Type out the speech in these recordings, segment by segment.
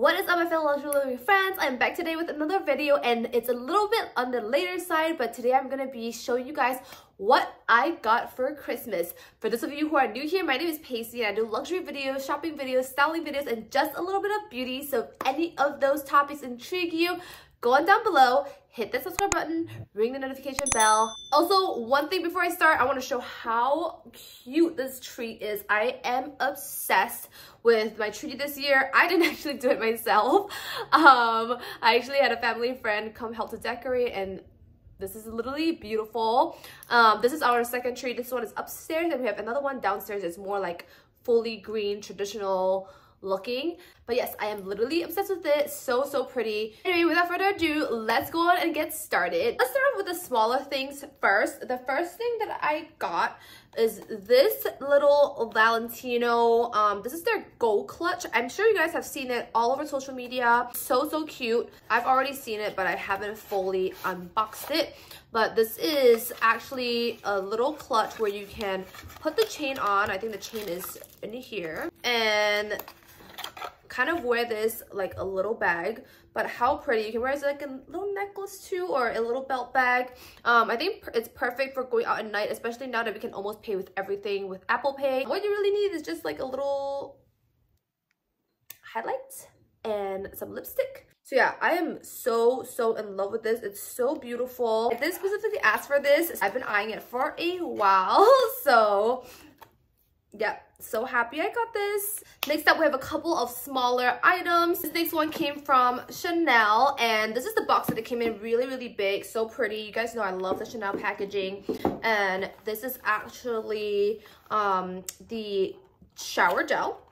What is up, my fellow luxury friends? I'm back today with another video, and it's a little bit on the later side, but today I'm gonna be showing you guys what I got for Christmas. For those of you who are new here, my name is Peixi and I do luxury videos, shopping videos, styling videos, and just a little bit of beauty. So if any of those topics intrigue you, go on down below, hit that subscribe button, ring the notification bell. Also, one thing before I start, I want to show how cute this tree is. I am obsessed with my tree this year. I didn't actually do it myself. I actually had a family friend come help to decorate, and this is literally beautiful. This is our second tree. This one is upstairs, and we have another one downstairs. It's more like fully green, traditional looking, but yes, I am literally obsessed with it. So pretty. Anyway, without further ado, let's go on and get started. Let's start off with the smaller things first. The first thing that I got is this little Valentino. This is their gold clutch. I'm sure you guys have seen it all over social media. So cute. I've already seen it, but I haven't fully unboxed it. But this is actually a little clutch where you can put the chain on. I think the chain is in here, and kind of wear this like a little bag. But how pretty. You can wear it as like a little necklace too, or a little belt bag. I think it's perfect for going out at night, especially now that we can almost pay with everything with Apple Pay. What you really need is just like a little highlight and some lipstick. So yeah, I am so in love with this. It's so beautiful. I didn't specifically ask for this. I've been eyeing it for a while, so yeah, so happy I got this. Next up, we have a couple of smaller items. This next one came from Chanel, and this is the box that it came in, really big. So pretty. You guys know I love the Chanel packaging, and this is actually the shower gel.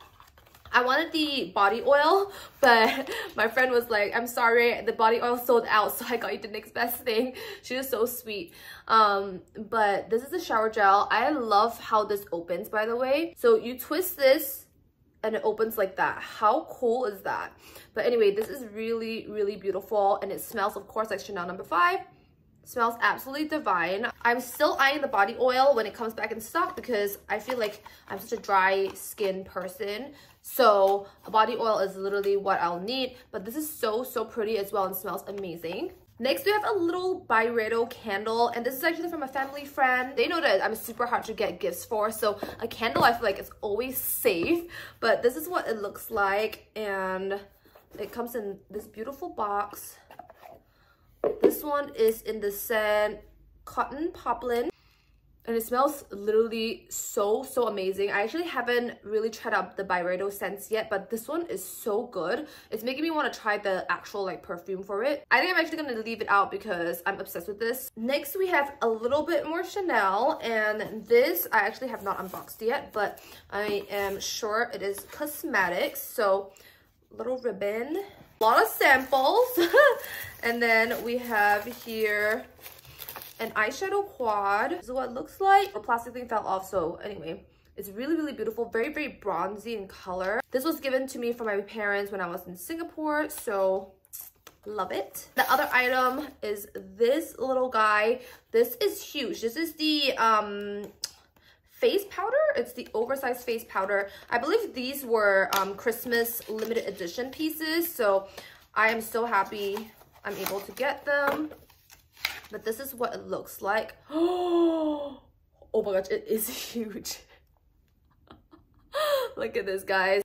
I wanted the body oil, but my friend was like, I'm sorry, the body oil sold out, so I got you the next best thing. She was so sweet. But this is a shower gel. I love how this opens, by the way. So you twist this and it opens like that. How cool is that? But anyway, this is really beautiful, and it smells, of course, like Chanel No. 5. Smells absolutely divine. I'm still eyeing the body oil when it comes back in stock, because I feel like I'm such a dry skin person. So a body oil is literally what I'll need. But this is so pretty as well, and smells amazing. Next, we have a little Byredo candle, and this is actually from a family friend. They know that I'm super hard to get gifts for, so a candle, I feel like it's always safe. But this is what it looks like, and it comes in this beautiful box. This one is in the scent Cotton Poplin, and it smells literally so amazing. I actually haven't really tried out the Byredo scents yet, but this one is so good. It's making me want to try the actual like perfume for it. I think I'm actually going to leave it out because I'm obsessed with this. Next, we have a little bit more Chanel, and this I actually have not unboxed yet, but I am sure it is cosmetics. So little ribbon, a lot of samples. And then we have here an eyeshadow quad. This is what it looks like. The plastic thing fell off, so anyway, it's really beautiful. Very bronzy in color. This was given to me from my parents when I was in Singapore, so love it. The other item is this little guy. This is huge. This is the face powder. It's the oversized face powder. I believe these were Christmas limited edition pieces, so I am so happy I'm able to get them. But this is what it looks like. Oh my gosh, it is huge. Look at this, guys.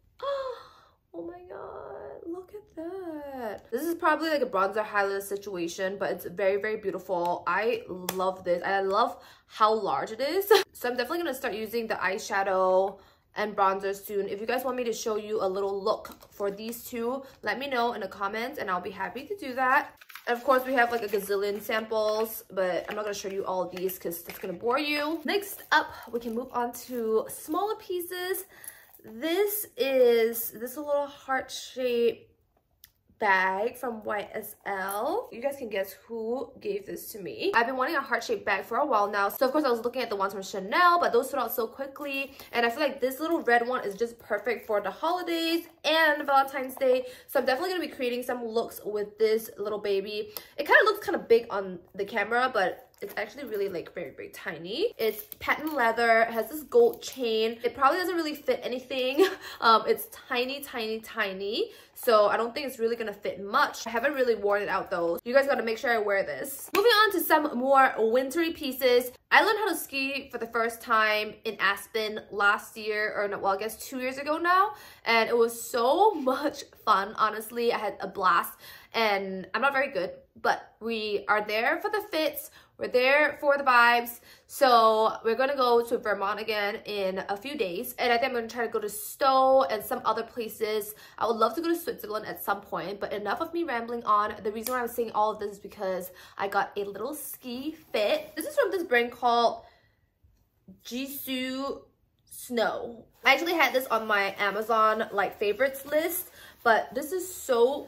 Oh my god, look at that. This is probably like a bronzer highlighter situation, but it's very beautiful. I love this. I love how large it is. So I'm definitely gonna start using the eyeshadow and bronzer soon. If you guys want me to show you a little look for these two, let me know in the comments and I'll be happy to do that. And of course, we have like a gazillion samples, but I'm not gonna show you all of these because that's gonna bore you. Next up, we can move on to smaller pieces. This is this little heart-shaped bag from YSL. You guys can guess who gave this to me. I've been wanting a heart-shaped bag for a while now, so of course I was looking at the ones from Chanel, but those sold out so quickly, and I feel like this little red one is just perfect for the holidays and Valentine's Day. So I'm definitely gonna be creating some looks with this little baby. It kind of looks kind of big on the camera, but It's actually really like very, very tiny. It's patent leather, has this gold chain. It probably doesn't really fit anything. It's tiny. So I don't think it's really gonna fit much. I haven't really worn it out though. You guys gotta make sure I wear this. Moving on to some more wintry pieces. I learned how to ski for the first time in Aspen last year, or no, well, I guess 2 years ago now. And it was so much fun, honestly. I had a blast and I'm not very good, but we are there for the fits. We're there for the vibes. So we're gonna go to Vermont again in a few days. And I think I'm gonna try to go to Stowe and some other places. I would love to go to Switzerland at some point, but enough of me rambling on. The reason why I'm saying all of this is because I got a little ski fit. This is from this brand called Gsou Snow. I actually had this on my Amazon like favorites list. But this is so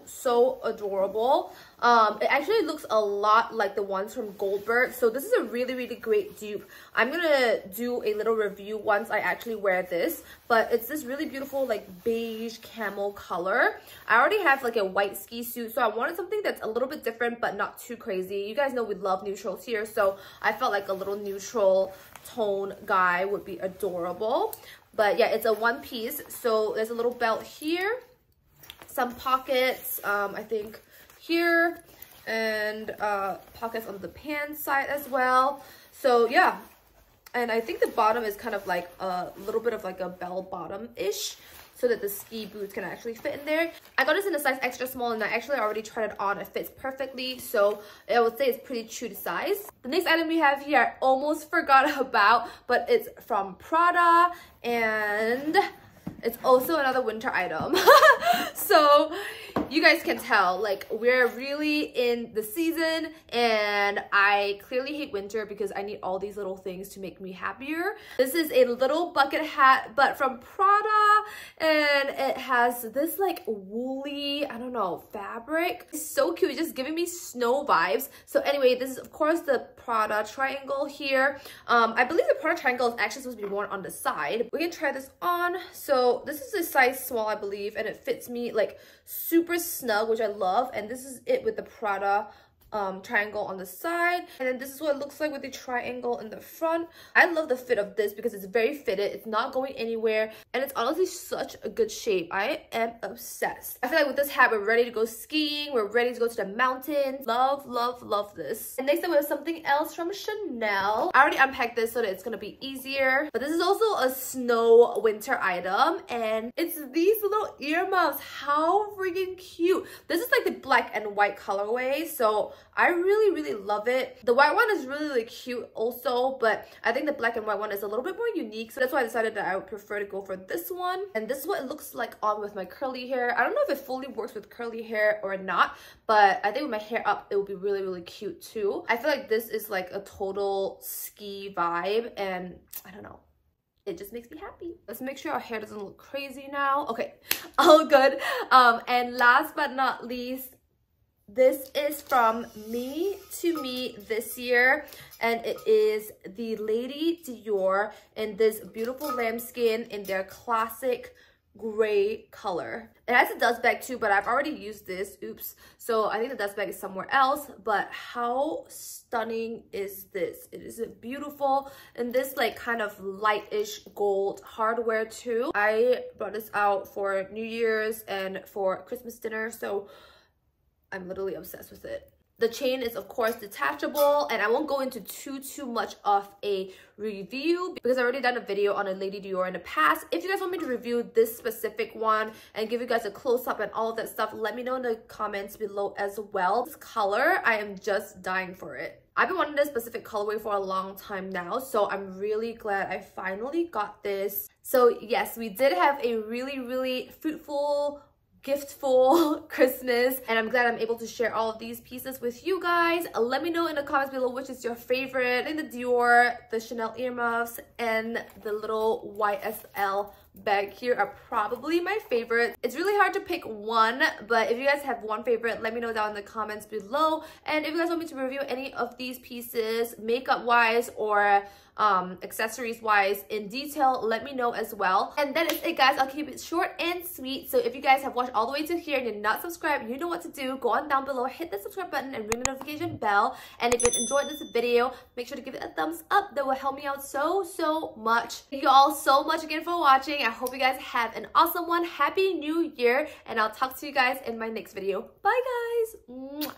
adorable. It actually looks a lot like the ones from Goldbergh. So this is a really great dupe. I'm gonna do a little review once I actually wear this. But it's this really beautiful like beige camel color. I already have like a white ski suit. So I wanted something that's a little bit different but not too crazy. You guys know we love neutrals here. So I felt like a little neutral tone guy would be adorable. But yeah, it's a one piece. So there's a little belt here. Some pockets, I think here, and pockets on the pants side as well. So yeah, and I think the bottom is kind of like a little bit of like a bell bottom-ish, so that the ski boots can actually fit in there. I got this in a size extra small and I actually already tried it on. It fits perfectly, so I would say it's pretty true to size. The next item we have here, I almost forgot about, but it's from Prada and it's also another winter item. So you guys can tell like we're really in the season, and I clearly hate winter because I need all these little things to make me happier. This is a little bucket hat but from Prada, and it has this like woolly, I don't know, fabric. It's so cute. It's just giving me snow vibes. So anyway, this is of course the Prada triangle here. I believe the Prada triangle is actually supposed to be worn on the side. We can try this on. So this is a size small, I believe, and it fits me like super snug, which I love. And this is it with the Prada triangle on the side. And then this is what it looks like with the triangle in the front. I love the fit of this because it's very fitted. It's not going anywhere. And it's honestly such a good shape. I am obsessed. I feel like with this hat, we're ready to go skiing. We're ready to go to the mountains. Love this. And next up, we have something else from Chanel. I already unpacked this so that it's going to be easier. But this is also a snow winter item. And it's these little earmuffs. How freaking cute. This is like the black and white colorway. So I really love it. The white one is really cute also, but I think the black and white one is a little bit more unique. So that's why I decided that I would prefer to go for this one. And this is what it looks like on with my curly hair. I don't know if it fully works with curly hair or not, but I think with my hair up, it would be really cute too. I feel like this is like a total ski vibe, and I don't know. It just makes me happy. Let's make sure our hair doesn't look crazy now. Okay, all good. And last but not least, this is from me to me this year, and it is the Lady Dior in this beautiful lambskin in their classic gray color. It has a dust bag too, but I've already used this. Oops. So I think the dust bag is somewhere else, but how stunning is this? It is beautiful, and this like kind of lightish gold hardware too. I brought this out for New Year's and for Christmas dinner, so I'm literally obsessed with it. The chain is of course detachable, and I won't go into too much of a review because I've already done a video on a Lady Dior in the past. If you guys want me to review this specific one and give you guys a close-up and all of that stuff, let me know in the comments below as well. This color, I am just dying for it. I've been wanting this specific colorway for a long time now, so I'm really glad I finally got this. So yes, we did have a really fruitful, giftful Christmas, and I'm glad I'm able to share all of these pieces with you guys. Let me know in the comments below which is your favorite. I think the Dior, the Chanel earmuffs, and the little YSL bag here are probably my favorites. It's really hard to pick one, but if you guys have one favorite, let me know down in the comments below. And if you guys want me to review any of these pieces, makeup wise or accessories wise in detail, let me know as well. And that is it, guys. I'll keep it short and sweet. So if you guys have watched all the way to here and you're not subscribed, you know what to do. Go on down below, hit the subscribe button and ring the notification bell. And if you enjoyed this video, make sure to give it a thumbs up. That will help me out so much. Thank you all so much again for watching. I hope you guys have an awesome one. Happy New Year, and I'll talk to you guys in my next video. Bye guys. Mwah.